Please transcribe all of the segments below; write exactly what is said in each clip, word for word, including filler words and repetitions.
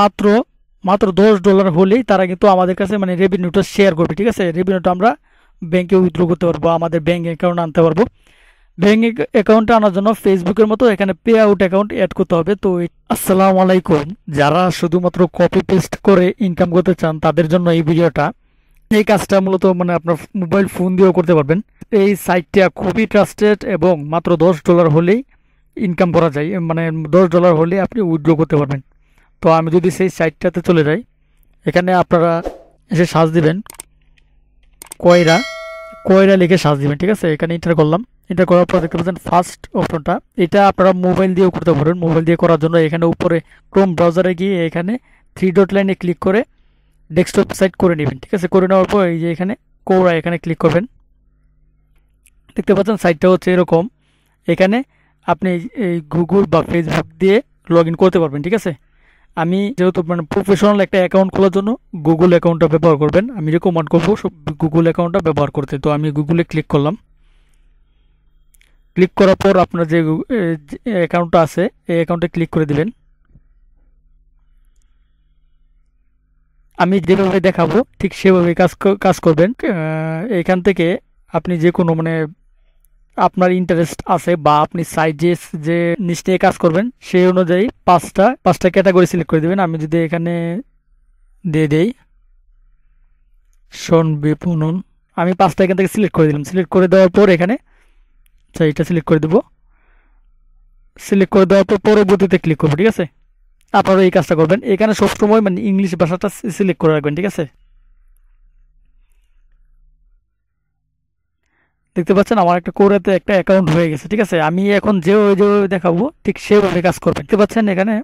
মাত্র মাত্র দশ ডলার হলেই তারা কিন্তু আমাদের কাছে মানে রেভিনিউটা শেয়ার করবে, ঠিক আছে। রেভিনিউটা আমরা ব্যাংকে উইথড্র করতে পারবো, আমাদের ব্যাংক অ্যাকাউন্ট আনতে পারবো। ব্যাংক অ্যাকাউন্টে আনার জন্য ফেসবুকের মতো এখানে পে আউট অ্যাকাউন্ট অ্যাড করতে হবে। তো আসসালামু আলাইকুম, যারা শুধুমাত্র কপি পেস্ট করে ইনকাম করতে চান তাদের জন্য এই ভিডিওটা। এই কাজটা মূলত মানে আপনার মোবাইল ফোন দিয়েও করতে পারবেন। এই সাইটটা খুবই ট্রাস্টেড এবং মাত্র দশ ডলার হলেই ইনকাম করা যায়, মানে দশ ডলার হলে আপনি উইথড্র করতে পারবেন। তো আমি যদি সেই সাইটটাতে চলে যাই, এখানে আপনারা এসে সার্চ দিবেন কোয়েরা, কোয়েরা লিখে সার্চ দিবেন, ঠিক আছে। এখানে এন্টার করলাম, এন্টার করার পর দেখতে পাচ্ছেন ফার্স্ট অপশনটা। এটা আপনারা মোবাইল দিয়েও করতে পারবেন। মোবাইল দিয়ে করার জন্য এখানে উপরে ক্রোম ব্রাউজারে গিয়ে এখানে থ্রি ডট লাইনে ক্লিক করে ডেস্কটপ সাইট করে নেবেন, ঠিক আছে। করে নেওয়ার পর এই যে এখানে কোয়েরা এখানে ক্লিক করবেন। দেখতে পাচ্ছেন সাইটটা হচ্ছে এরকম। এখানে আপনি এই গুগল বা ফেসবুক দিয়ে লগ ইন করতে পারবেন, ঠিক আছে। আমি যেহেতু মানে প্রফেশনাল একটা অ্যাকাউন্ট খোলার জন্য গুগল অ্যাকাউন্টটা ব্যবহার করবেন, আমি রেকমেন্ড করবো সব গুগল অ্যাকাউন্টটা ব্যবহার করতে। তো আমি গুগলে ক্লিক করলাম। ক্লিক করার পর আপনার যে অ্যাকাউন্টটা আছে এই অ্যাকাউন্টে ক্লিক করে দিবেন। আমি যেভাবে দেখাবো ঠিক সেভাবে কাজ কাজ করবেন। এখান থেকে আপনি যে কোনো মানে আপনার ইন্টারেস্ট আছে বা আপনি সাইজেস যে নিচে কাজ করবেন সেই অনুযায়ী পাঁচটা পাঁচটা ক্যাটাগরি সিলেক্ট করে দেবেন। আমি যদি এখানে দিয়ে দেই শোন বিপণন, আমি পাঁচটা এখান থেকে সিলেক্ট করে দিলাম। সিলেক্ট করে দেওয়ার পর এখানে আচ্ছা এটা সিলেক্ট করে দেব। সিলেক্ট করে দেওয়ার পর পরবর্তীতে ক্লিক করবো, ঠিক আছে। আপনারা এই কাজটা করবেন। এখানে সবসময় মানে ইংলিশ ভাষাটা সিলেক্ট করে রাখবেন, ঠিক আছে। দেখতে পাচ্ছেন আমার একটা কোয়েরাতে একটা অ্যাকাউন্ট হয়ে গেছে, ঠিক আছে। আমি এখন যে যেভাবে দেখাবো ঠিক সেভাবে কাজ করবেন। দেখতে পাচ্ছেন এখানে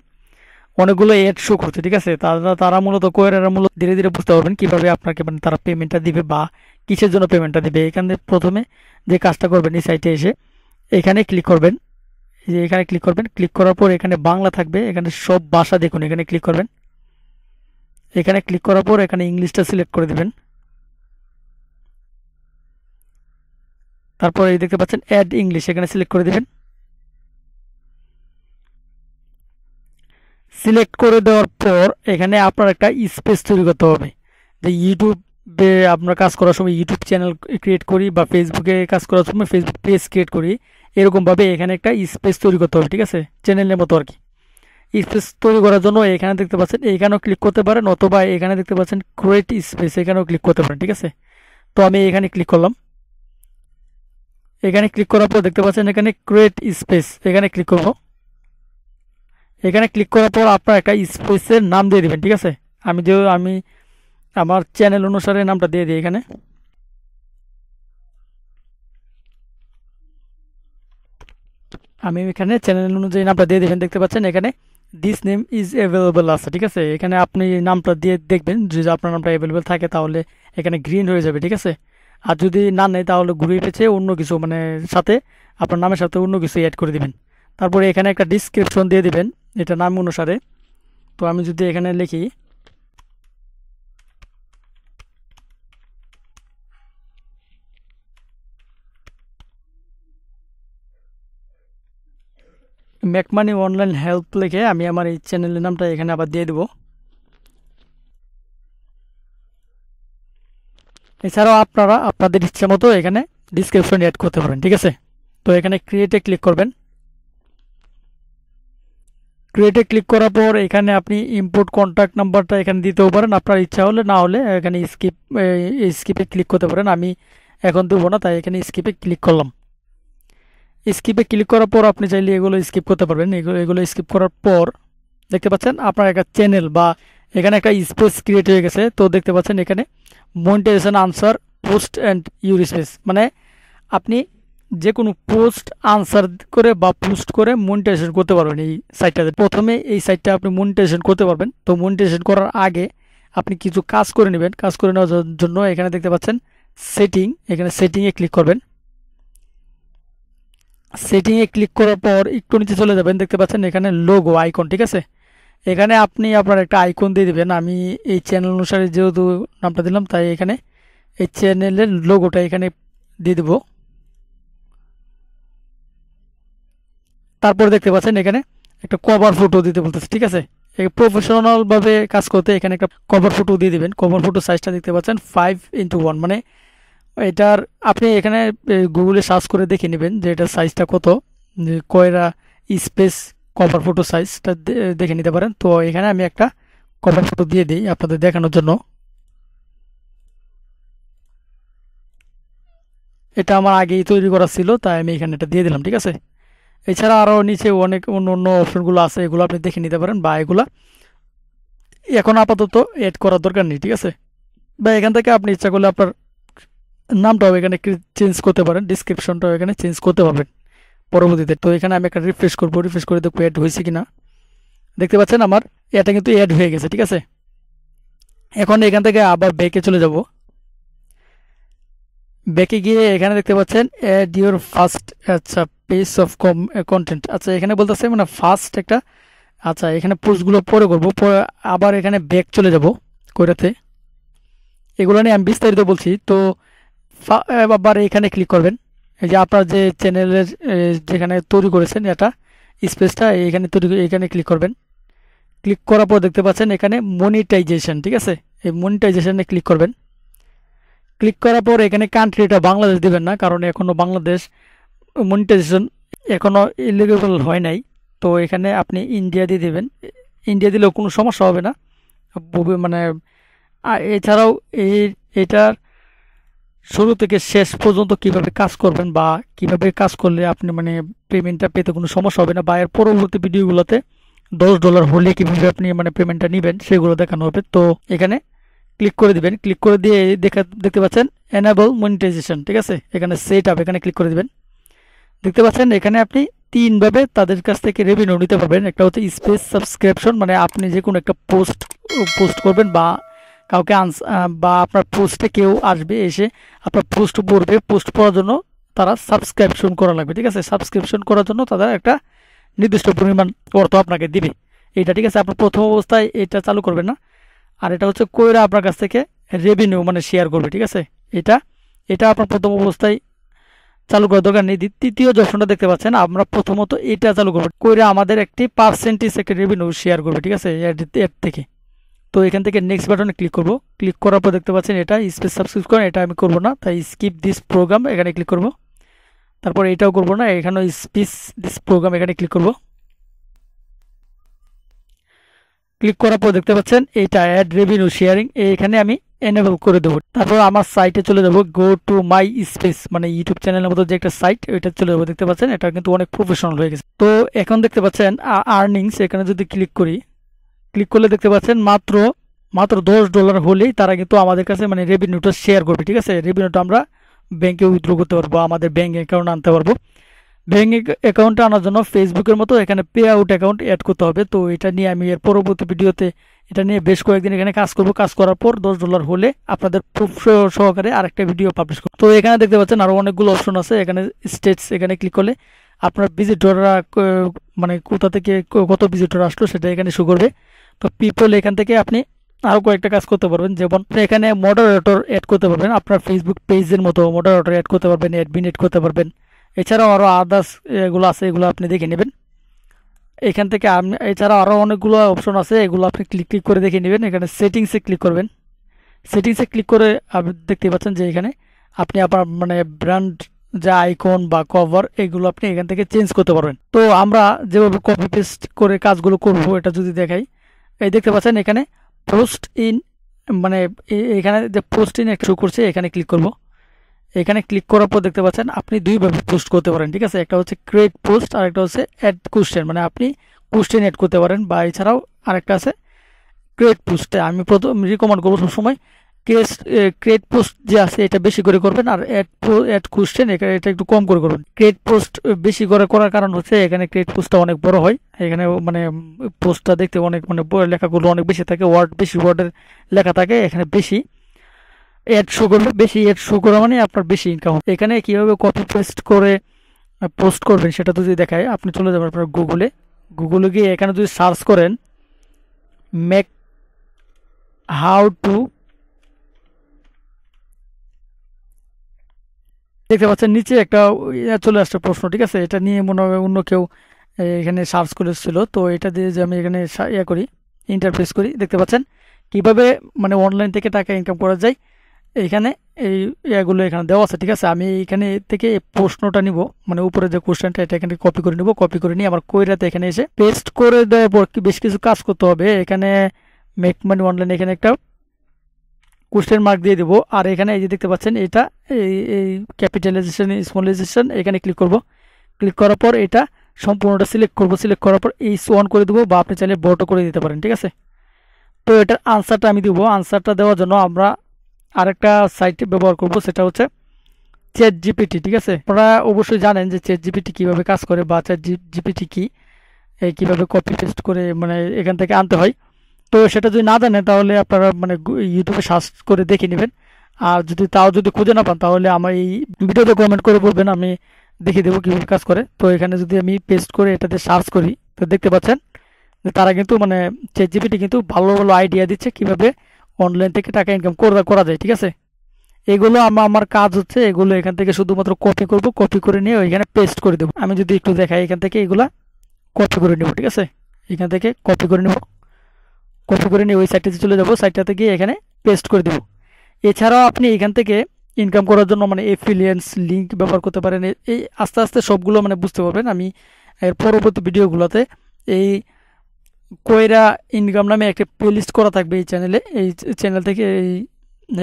অনেকগুলো অ্যাড শো করছে, ঠিক আছে। তারা তারা মূলত কোয়েরারা মূলত ধীরে ধীরে বুঝতে পারবেন কীভাবে আপনাকে মানে তারা পেমেন্টটা দিবে বা কিসের জন্য পেমেন্টটা দিবে। এখানে প্রথমে যে কাজটা করবেন এই সাইটে এসে এখানে ক্লিক করবেন, যে এখানে ক্লিক করবেন। ক্লিক করার পর এখানে বাংলা থাকবে, এখানে সব ভাষা দেখুন এখানে ক্লিক করবেন। এখানে ক্লিক করার পর এখানে ইংলিশটা সিলেক্ট করে দেবেন। তারপর এই দেখতে পাচ্ছেন অ্যাড ইংলিশ, এখানে সিলেক্ট করে দেবেন। সিলেক্ট করে দেওয়ার পর এখানে আপনার একটা স্পেস তৈরি করতে হবে। যে ইউটিউবে আপনার কাজ করার সময় ইউটিউব চ্যানেল ক্রিয়েট করি বা ফেসবুকে কাজ করার সময় ফেসবুক পেজ ক্রিয়েট করি, এরকমভাবে এখানে একটা স্পেস তৈরি করতে হবে, ঠিক আছে, চ্যানেলের মতো আর কি। স্পেস তৈরি করার জন্য এখানে দেখতে পাচ্ছেন এখানেও ক্লিক করতে পারেন, অথবা এখানে দেখতে পাচ্ছেন ক্রিয়েট স্পেস, এখানেও ক্লিক করতে পারেন, ঠিক আছে। তো আমি এখানে ক্লিক করলাম। এখানে ক্লিক করার পর দেখতে পাচ্ছেন এখানে ক্রিয়েট স্পেস, এখানে ক্লিক করব। এখানে ক্লিক করার পর আপনার একটা স্পেসের নাম দিয়ে দেবেন, ঠিক আছে। আমি যে আমি আমার চ্যানেল অনুসারে নামটা দিয়ে দিই এখানে। আমি এখানে চ্যানেল অনুযায়ী নামটা দিয়ে দেবেন। দেখতে পাচ্ছেন এখানে দিস নেম ইজ অ্যাভেলেবেল আছে, ঠিক আছে। এখানে আপনি নামটা দিয়ে দেখবেন, যদি আপনার নামটা অ্যাভেলেবেল থাকে তাহলে এখানে গ্রিন হয়ে যাবে, ঠিক আছে। আর যদি না নেই তাহলে ঘুরে পেছে অন্য কিছু মানে সাথে আপনার নামের সাথে অন্য কিছু অ্যাড করে দিবেন। তারপরে এখানে একটা ডিসক্রিপশন দিয়ে দিবেন এটা নাম অনুসারে। তো আমি যদি এখানে লিখি ম্যাকমানি অনলাইন হেল্প লিখে আমি আমার এই চ্যানেলের নামটা এখানে আবার দিয়ে দেবো। এছাড়াও আপনারা আপনাদের ইচ্ছা মতো এখানে ডিসক্রিপশন অ্যাড করতে পারেন, ঠিক আছে। তো এখানে ক্রিয়েটে ক্লিক করবেন। ক্রিয়েটে ক্লিক করার পর এখানে আপনি ইম্পোর্ট কন্ট্যাক্ট নাম্বারটা এখানে দিতেও পারেন আপনার ইচ্ছা হলে, না হলে এখানে স্কিপ স্কিপে ক্লিক করতে পারেন। আমি এখন দেবো না, তাই এখানে স্কিপে ক্লিক করলাম। স্কিপে ক্লিক করার পর আপনি চাইলে এগুলো স্কিপ করতে পারবেন। এগুলো এগুলো স্কিপ করার পর দেখতে পাচ্ছেন আপনার একটা চ্যানেল বা এখানে একটা স্পেস ক্রিয়েট হয়ে গেছে। তো দেখতে পাচ্ছেন এখানে monetisation answer post and your space, মানে আপনি যে কোনো পোস্ট আনসার করে বা পোস্ট করে মনিটাইজেশন করতে পারবেন এই সাইটটাতে। প্রথমে এই সাইটটা আপনি মনিটাইজেশন করতে পারবেন। তো মনিটাইজেশন করার আগে আপনি কিছু কাজ করে নেবেন। কাজ করে নেওয়ার জন্য এখানে দেখতে পাচ্ছেন সেটিং, এখানে সেটিংয়ে ক্লিক করবেন। সেটিংয়ে ক্লিক করার পর একটু নিচে চলে যাবেন, দেখতে পাচ্ছেন এখানে লোগো আইকন, ঠিক আছে। এখানে আপনি আপনার একটা আইকন দিয়ে দেবেন। আমি এই চ্যানেল অনুসারে যেহেতু নামটা দিলাম, তাই এখানে এই চ্যানেলের লোগোটা এখানে দিয়ে দেব। তারপর দেখতে পাচ্ছেন এখানে একটা কভার ফটো দিতে বলতেছে, ঠিক আছে। প্রফেশনাল ভাবে কাজ করতে এখানে একটা কভার ফটো দিয়ে দিবেন। কভার ফটো সাইজটা দেখতে পাচ্ছেন five ইনটু one, মানে এটার আপনি এখানে গুগলে সার্চ করে দেখে নেবেন যে এটার সাইজটা কত, কোয়েরা স্পেস কভার ফটো সাইজটা দেখে নিতে পারেন। তো এখানে আমি একটা কভার ফটো দিয়ে দিই আপনাদের দেখানোর জন্য। এটা আমার আগেই তৈরি করা ছিল, তাই আমি এখানে এটা দিয়ে দিলাম, ঠিক আছে। এছাড়া আরও নিচে অনেক অন্য অন্য অপশনগুলো আছে, এগুলো আপনি দেখে নিতে পারেন, বা এগুলো এখন আপাতত অ্যাড করার দরকার নেই, ঠিক আছে। বা এখান থেকে আপনি ইচ্ছা করলে আপনার নামটাও এখানে চেঞ্জ করতে পারেন, ডিসক্রিপশনটাও এখানে চেঞ্জ করতে পারবেন পরবর্তীতে। তো এখানে আমি একটা রিফ্রেশ করবো, রিফ্রেশ করে দেখবো অ্যাড হয়েছে কিনা। দেখতে পাচ্ছেন আমার এটা কিন্তু অ্যাড হয়ে গেছে, ঠিক আছে। এখন এখান থেকে আবার ব্যাকে চলে যাব। ব্যাকে গিয়ে এখানে দেখতে পাচ্ছেন অ্যাড ইউর ফার্স্ট, আচ্ছা পেজ অফ কম কন্টেন্ট, আচ্ছা এখানে বলতেছে মানে ফার্স্ট একটা, আচ্ছা এখানে পোস্টগুলো পরে করবো। আবার এখানে ব্যাক চলে যাব কোয়েরাতে, এগুলো নিয়ে আমি বিস্তারিত বলছি। তো আবার এখানে ক্লিক করবেন, এই যে আপনার যে চ্যানেলের যেখানে তৈরি করেছেন এটা স্পেসটা এখানে তৈরি, এখানে ক্লিক করবেন। ক্লিক করার পর দেখতে পাচ্ছেন এখানে মনিটাইজেশন, ঠিক আছে, এই মনিটাইজেশনে ক্লিক করবেন। ক্লিক করার পর এখানে কান্ট্রিটা বাংলাদেশ দেবেন না, কারণ এখনও বাংলাদেশ মনিটাইজেশন এখনও এলিগেবল হয় নাই। তো এখানে আপনি ইন্ডিয়া দিয়ে দেবেন, ইন্ডিয়া দিলেও কোনো সমস্যা হবে না, মানে এছাড়াও এই এটার শুরু থেকে শেষ পর্যন্ত কিভাবে কাজ করবেন বা কিভাবে কাজ করলে আপনি মানে পেমেন্টটা পেতে কোনো সমস্যা হবে না, বা এর পরবর্তী ভিডিওগুলোতে দশ ডলার হলে কীভাবে আপনি মানে পেমেন্টটা নেবেন সেগুলো দেখানো হবে। তো এখানে ক্লিক করে দিবেন, ক্লিক করে দিয়ে দেখা দেখতে পাচ্ছেন এনাবল মনিটাইজেশন, ঠিক আছে, এখানে সেট আপ, এখানে ক্লিক করে দিবেন। দেখতে পাচ্ছেন এখানে আপনি তিনভাবে তাদের কাছ থেকে রেভিনিউ নিতে পারবেন। একটা হচ্ছে স্পেস সাবস্ক্রিপশন, মানে আপনি যে কোনো একটা পোস্ট পোস্ট করবেন বা কাউকে আনস বা আপনার পোস্টে কেউ আসবে, এসে আপনার পোস্ট পড়বে, পোস্ট পড়ার জন্য তারা সাবস্ক্রিপশন করা লাগবে, ঠিক আছে। সাবস্ক্রিপশন করার জন্য তারা একটা নির্দিষ্ট পরিমাণ অর্থ আপনাকে দিবে, এটা ঠিক আছে। আপনার প্রথম অবস্থায় এটা চালু করবেন না। আর এটা হচ্ছে কোয়েরা আপনার কাছ থেকে রেভিনিউ মানে শেয়ার করবে, ঠিক আছে। এটা এটা আপনার প্রথম অবস্থায় চালু করার দরকার নেই। তৃতীয় যে অপশনটা দেখতে পাচ্ছেন, আমরা প্রথমত এটা চালু করবো, কোয়েরা আমাদের একটি পার্সেন্টেজ একটা রেভিনিউ শেয়ার করবে, ঠিক আছে, এর থেকে। তো এখান থেকে নেক্সট বাটনে ক্লিক করব। ক্লিক করার পর দেখতে পাচ্ছেন এটা স্পেস সাবস্ক্রিপ করেন, এটা আমি করব না, তাই স্কিপ দিস প্রোগ্রাম এখানে ক্লিক করব। তারপর এটাও করব না, এখানেও স্পিস দিস প্রোগ্রাম এখানে ক্লিক করব। ক্লিক করার পর দেখতে পাচ্ছেন এটা অ্যাড রেভিনিউ শেয়ারিং, এখানে আমি এনেবল করে দেবো। তারপর আমার সাইটে চলে যাব, গো টু মাই স্পেস, মানে ইউটিউব চ্যানেলের মতো যে একটা সাইট, ওইটা চলে যাবো। দেখতে পাচ্ছেন এটা কিন্তু অনেক প্রফেশনাল হয়ে গেছে। তো এখন দেখতে পাচ্ছেন আর্নিংস, এখানে যদি ক্লিক করি, ক্লিক করলে দেখতে পাচ্ছেন মাত্র মাত্র দশ ডলার হলেই তারা কিন্তু আমাদের কাছে মানে রেভিনিউটা শেয়ার করবে, ঠিক আছে। রেভিনিউটা আমরা ব্যাঙ্কে উইথড্র করতে পারবো, আমাদের ব্যাঙ্ক অ্যাকাউন্ট আনতে পারবো। ব্যাঙ্ক অ্যাকাউন্টটা আনার জন্য ফেসবুকের মতো এখানে পে আউট অ্যাকাউন্ট অ্যাড করতে হবে। তো এটা নিয়ে আমি এর পরবর্তী ভিডিওতে এটা নিয়ে বেশ কয়েকদিন এখানে কাজ করব। কাজ করার পর দশ ডলার হলে আপনাদের প্রুফ সহকারে আরেকটা ভিডিও পাবলিশ করব। তো এখানে দেখতে পাচ্ছেন আরও অনেকগুলো অপশন আছে, এখানে স্টেটস, এখানে ক্লিক করলে আপনার ভিজিটররা মানে কোথা থেকে কত ভিজিটর আসলো সেটা এখানে শো করবে। তো পিপল, এখান থেকে আপনি আরও কয়েকটা কাজ করতে পারবেন, যেমন এখানে মডারেটর অ্যাড করতে পারবেন, আপনার ফেসবুক পেজের মতো মডারেটর অ্যাড করতে পারবেন, অ্যাডমিন অ্যাড করতে পারবেন। এছাড়াও আরও আদার্স এগুলো আছে, এগুলো আপনি দেখে নেবেন এখান থেকে। এছাড়াও আরও অনেকগুলো অপশন আছে, এগুলো আপনি ক্লিক ক্লিক করে দেখে নেবেন। এখানে সেটিংসে ক্লিক করবেন, সেটিংসে ক্লিক করে আপনি দেখতে পাচ্ছেন যে এখানে আপনি আপনার মানে ব্র্যান্ড যা আইকন বা কভার এগুলো আপনি এখান থেকে চেঞ্জ করতে পারবেন। তো আমরা যেভাবে কপি পেস্ট করে কাজগুলো করব এটা যদি দেখাই, এই দেখতে পাচ্ছেন এখানে পোস্ট ইন, মানে এখানে যে পোস্ট ইন শো করছে এখানে ক্লিক করব। এখানে ক্লিক করার পর দেখতে পাচ্ছেন আপনি দুইভাবে পোস্ট করতে পারেন, ঠিক আছে। একটা হচ্ছে ক্রিয়েট পোস্ট, আর একটা হচ্ছে অ্যাড কোশ্চেন, মানে আপনি কোশ্চেন অ্যাড করতে পারেন। বা এছাড়াও আরেকটা আছে ক্রিয়েট পোস্টে, আমি প্রথম রিকমেন্ড করবো সবসময় কেস ক্রিয়েট পোস্ট যে আছে এটা বেশি করে করবেন, আর অ্যাড অ্যাড কোশ্চেন এখানে এটা একটু কম করে করবেন। ক্রিয়েট পোস্ট বেশি করে করার কারণ হচ্ছে এখানে ক্রিয়েট পোস্টটা অনেক বড় হয়, এখানে মানে পোস্টটা দেখতে অনেক মানে লেখাগুলো অনেক বেশি থাকে, ওয়ার্ড বেশি ওয়ার্ডের লেখা থাকে এখানে বেশি। অ্যাড শো করবে বেশি, অ্যাড শো করা মানে আপনার বেশি ইনকাম। এখানে কীভাবে কপি পেস্ট করে পোস্ট করবেন সেটা যদি দেখায়, আপনি চলে যাবেন আপনার গুগলে। গুগলে গিয়ে এখানে যদি সার্চ করেন মেক হাউ টু, দেখতে পাচ্ছেন নিচে একটা চলে আসছে প্রশ্ন, ঠিক আছে। এটা নিয়ে মনে হয় অন্য কেউ এখানে সার্চ করেছিল, তো এটা দিয়ে যে আমি এখানে ইয়ে করি, ইন্টারফেস করি, দেখতে পাচ্ছেন কিভাবে মানে অনলাইন থেকে টাকা ইনকাম করা যায় এইখানে এই এগুলো এখানে দেওয়া আছে। ঠিক আছে, আমি এখানে থেকে প্রশ্নটা নিব, মানে উপরে যে কোশ্চেনটা এটা এখানে কপি করে নিব। কপি করে নিয়ে আমার কোয়েরাতে এখানে এসে পেস্ট করে দেওয়ার পর বেশ কিছু কাজ করতে হবে। এখানে মেক মানি অনলাইন এখানে একটা কোশ্চেন মার্ক দিয়ে দেবো। আর এখানে এই যে দেখতে পাচ্ছেন এটা এই ক্যাপিটালাইজেশন স্মলাইজেশন এখানে ক্লিক করব। ক্লিক করার পর এটা সম্পূর্ণটা সিলেক্ট করব। সিলেক্ট করার পর এই অন করে দেবো, বা আপনি চাইলে বড় করে দিতে পারেন। ঠিক আছে, তো এটার আনসারটা আমি দেবো। আনসারটা দেওয়ার জন্য আমরা আরেকটা সাইট ব্যবহার করব, সেটা হচ্ছে চ্যাট জিপিটি। ঠিক আছে, আপনারা অবশ্যই জানেন যে চ্যাট জিপিটি কীভাবে কাজ করে বা চ্যাট জিপিটি কী, কীভাবে কপি পেস্ট করে মানে এখান থেকে আনতে হয়। তো সেটা যদি না জানেন তাহলে আপনারা মানে ইউটিউবে সার্চ করে দেখে নেবেন। আর যদি তাও যদি খুঁজে না পান তাহলে আমার এই ভিডিওতে কমেন্ট করে বলবেন, আমি দেখিয়ে দেবো কীভাবে কাজ করে। তো এখানে যদি আমি পেস্ট করে এটাতে সার্চ করি তো দেখতে পাচ্ছেন যে তারা কিন্তু মানে চ্যাট জিপিটি কিন্তু ভালো ভালো আইডিয়া দিচ্ছে কীভাবে অনলাইন থেকে টাকা ইনকাম করা যায়। ঠিক আছে, এগুলো আমার আমার কাজ হচ্ছে এগুলো এখান থেকে শুধুমাত্র কপি করব, কপি করে নিয়ে ওইখানে পেস্ট করে দেবো। আমি যদি একটু দেখাই এখান থেকে এগুলো কপি করে নেব। ঠিক আছে, এখান থেকে কপি করে নেব, কপি করে নিয়ে ওই সাইটটাতে চলে যাবো, সাইটটাতে গিয়ে এখানে পেস্ট করে দেবো। এছাড়াও আপনি এখান থেকে ইনকাম করার জন্য মানে এফিলিয়েন্স লিঙ্ক ব্যবহার করতে পারেন। এই আস্তে আস্তে সবগুলো মানে বুঝতে পারবেন। আমি এর পরবর্তী ভিডিওগুলোতে এই কোয়েরা ইনকাম নামে একটা প্লেলিস্ট করা থাকবে এই চ্যানেলে, এই চ্যানেল থেকে এই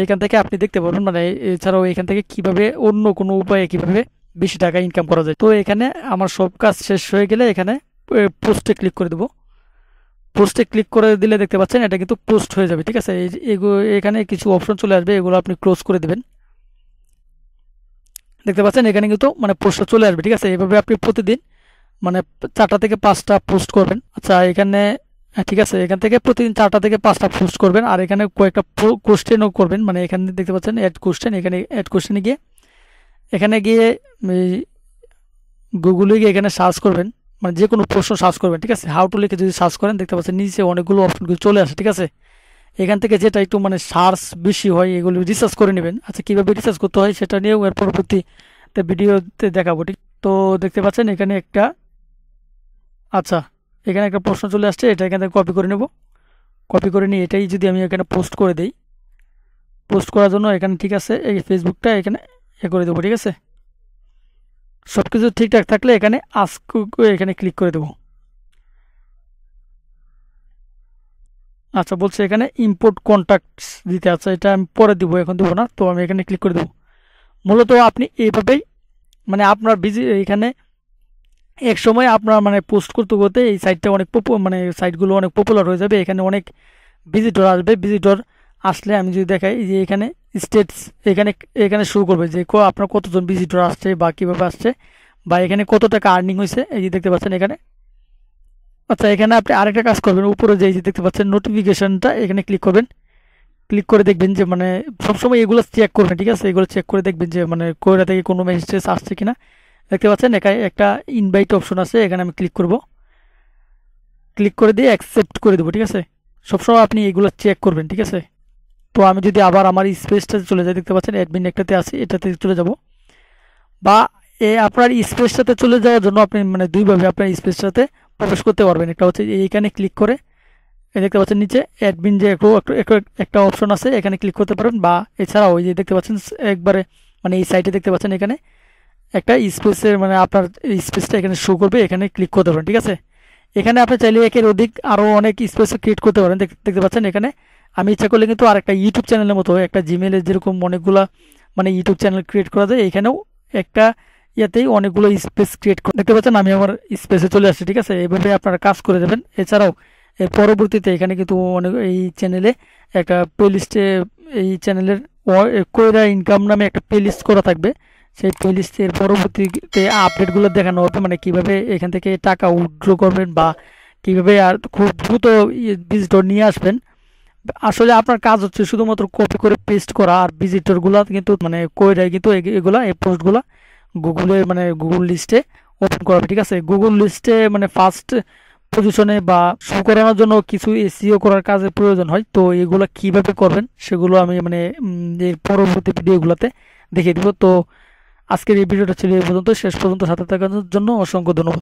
এখান থেকে আপনি দেখতে পারবেন। মানে এছাড়াও এখান থেকে কিভাবে অন্য কোনো উপায়ে কিভাবে বেশি টাকা ইনকাম করা যায়। তো এখানে আমার সব কাজ শেষ হয়ে গেলে এখানে পোস্টে ক্লিক করে দেবো। পোস্টে ক্লিক করে দিলে দেখতে পাচ্ছেন এটা কিন্তু পোস্ট হয়ে যাবে। ঠিক আছে, এখানে কিছু অপশন চলে আসবে, এগুলো আপনি ক্লোজ করে দেবেন। দেখতে পাচ্ছেন এখানে কিন্তু মানে পোস্টটা চলে আসবে। ঠিক আছে, এভাবে আপনি প্রতিদিন মানে চারটা থেকে পাঁচটা পোস্ট করবেন। আচ্ছা এখানে ঠিক আছে, এখান থেকে প্রতিদিন চারটা থেকে পাঁচটা পোস্ট করবেন। আর এখানে কয়েকটা কোশ্চেনও করবেন, মানে এখানে দেখতে পাচ্ছেন অ্যাড কোশ্চেন, এখানে অ্যাড কোশ্চেনে গিয়ে এখানে গিয়ে গুগলে গিয়ে এখানে সার্চ করবেন, মানে যে কোনো প্রশ্ন সার্চ করবেন। ঠিক আছে, হাউ টু লিখে যদি সার্চ করেন দেখতে পাচ্ছেন নিচে অনেকগুলো অপশনগুলো চলে আসে। ঠিক আছে, এখান থেকে যেটা একটু মানে সার্চ বেশি হয় এগুলো রিসার্চ করে নেবেন। আচ্ছা কীভাবে রিসার্চ করতে হয় সেটা নিয়েও এর পরবর্তীতে ভিডিওতে দেখাবো। ঠিক তো দেখতে পাচ্ছেন এখানে একটা আচ্ছা এখানে একটা প্রশ্ন চলে আসছে, এটা এখান থেকে কপি করে নেব। কপি করে নিয়ে এটাই যদি আমি এখানে পোস্ট করে দিই, পোস্ট করার জন্য এখানে ঠিক আছে এই ফেসবুকটা এখানে এ করে দেবো। ঠিক আছে, সব কিছু ঠিকঠাক থাকলে এখানে আস্ক এখানে ক্লিক করে দেব। আচ্ছা বলছে এখানে ইম্পোর্ট কন্ট্যাক্টস দিতে, আচ্ছা এটা আমি পরে দেবো, এখন দেবো না। তো আমি এখানে ক্লিক করে দেবো। মূলত আপনি এইভাবেই মানে আপনার বিজি এখানে এক সময় আপনার মানে পোস্ট করতে করতে এই সাইটটা অনেক পপু মানে সাইটগুলো অনেক পপুলার হয়ে যাবে। এখানে অনেক ভিজিটর আসবে। ভিজিটর আসলে আমি যদি দেখাই যে এখানে স্টেটস এখানে এখানে শুরু করবে যে আপনার কতজন ভিজিটর আসছে বা কীভাবে আসছে বা এখানে কত টাকা আর্নিং হয়েছে, এই যে দেখতে পাচ্ছেন এখানে। আচ্ছা এখানে আপনি আরেকটা কাজ করবেন, উপরে যে এই যে দেখতে পাচ্ছেন নোটিফিকেশনটা এখানে ক্লিক করবেন। ক্লিক করে দেখবেন যে মানে সবসময় এগুলো চেক করবেন। ঠিক আছে, এগুলো চেক করে দেখবেন যে মানে কোয়েরা থেকে কোনো মেসেজ আসছে কিনা। দেখতে পাচ্ছেন এখানে একটা ইনভাইট অপশন আছে, এখানে আমি ক্লিক করব। ক্লিক করে দিয়ে অ্যাকসেপ্ট করে দেবো। ঠিক আছে, সবসময় আপনি এগুলো চেক করবেন। ঠিক আছে, তো আমি যদি আবার আমার স্পেসটাতে চলে যাই, দেখতে পাচ্ছেন অ্যাডমিন একটাতে আসি, এটাতে চলে যাব। বা এ আপনার স্পেসটাতে চলে যাওয়ার জন্য আপনি মানে দুইভাবে আপনার স্পেসটাতে প্রবেশ করতে পারবেন। একটা হচ্ছে এইখানে ক্লিক করে দেখতে পাচ্ছেন নিচে অ্যাডমিন যে একটা অপশন আছে এখানে ক্লিক করতে পারেন। বা এছাড়াও ওই যে দেখতে পাচ্ছেন একবারে মানে এই সাইটে দেখতে পাচ্ছেন এখানে একটা স্পেসের মানে আপনার স্পেসটা এখানে শো করবে, এখানে ক্লিক করতে পারেন। ঠিক আছে, এখানে আপনি চাইলে একের অধিক আরও অনেক স্পেস ক্রিয়েট করতে পারেন। দেখতে পাচ্ছেন এখানে আমি ইচ্ছা করলে কিন্তু আর একটা ইউটিউব চ্যানেলের মতো একটা জিমেলের যেরকম অনেকগুলো মানে ইউটিউব চ্যানেল ক্রিয়েট করা যায়, এখানেও একটা ইয়াতেই অনেকগুলো স্পেস ক্রিয়েট করে দেখতে পাচ্ছেন আমি আমার স্পেসে চলে আসছি। ঠিক আছে, এইভাবে আপনারা কাজ করে দেবেন। এছাড়াও এর পরবর্তীতে এখানে কিন্তু অনেক এই চ্যানেলে একটা প্লেলিস্টে এই চ্যানেলের কোয়েরা ইনকাম নামে একটা প্লেলিস্ট করা থাকবে। সেই প্লেলিস্টের পরবর্তীতে আপডেটগুলো দেখানো হবে, মানে কীভাবে এখান থেকে টাকা উইথড্র করবেন বা কীভাবে আর খুব দ্রুত ভিজিটর নিয়ে আসবেন। আসলে আপনার কাজ হচ্ছে শুধুমাত্র কপি করে পেস্ট করা। আর ভিজিটরগুলো কিন্তু মানে কোয়েরায় কিন্তু এগুলো এই পোস্টগুলো গুগলে মানে গুগল লিস্টে ওপেন করা। ঠিক আছে, গুগল লিস্টে মানে ফার্স্ট পজিশনে বা শো করানোর জন্য কিছু এসিও করার কাজের প্রয়োজন হয়। তো এগুলো কিভাবে করবেন সেগুলো আমি মানে এর পরবর্তী ভিডিওগুলোতে দেখিয়ে দেবো। তো আজকের এই ভিডিওটা ছিল এই পর্যন্ত। শেষ পর্যন্ত সাথে থাকার জন্য অসংখ্য ধন্যবাদ।